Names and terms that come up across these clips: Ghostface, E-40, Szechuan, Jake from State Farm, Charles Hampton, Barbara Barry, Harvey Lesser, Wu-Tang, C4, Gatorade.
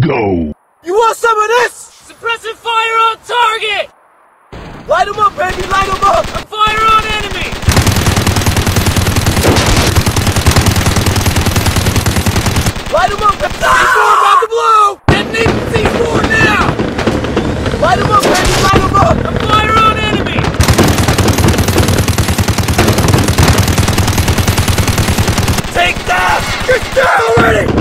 Go! You want some of this? Suppressing fire on target! Light them up, baby! Light them up! I'm fire on enemy! Light them up! Ah! C4 about to blow! Detonate the C4 now! Light them up, baby! Light them up! I'm fire on enemy! Take that! Get down already!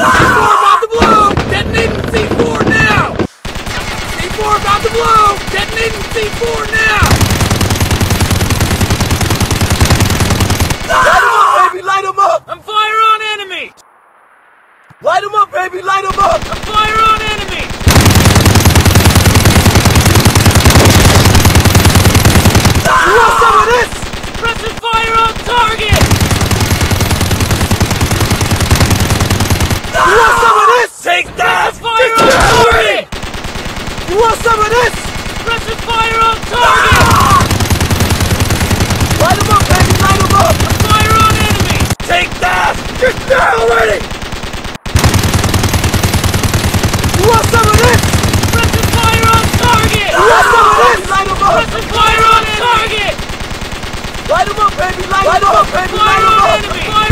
Ah! C4 about to blow! Detonate the C4 now! C4 about to blow! Detonating C4 now! Ah! Light them up, baby! Light them up! I'm fire on enemy! Light them up, baby! Light them up! I'm fire on enemy! Ah! You want some of this? Suppressing fire on target! Ah! You want some of this? Take that! Fire on target! You want some of this? Suppressing fire on target! Ah! Light them up, baby! Light them up! I'm fire on enemy! Take that! Get down already! You want some of this? Pressing fire on target! You want some of this? Light them up! Pressing fire on target! Light them up, baby! Light them up, baby! Light them up!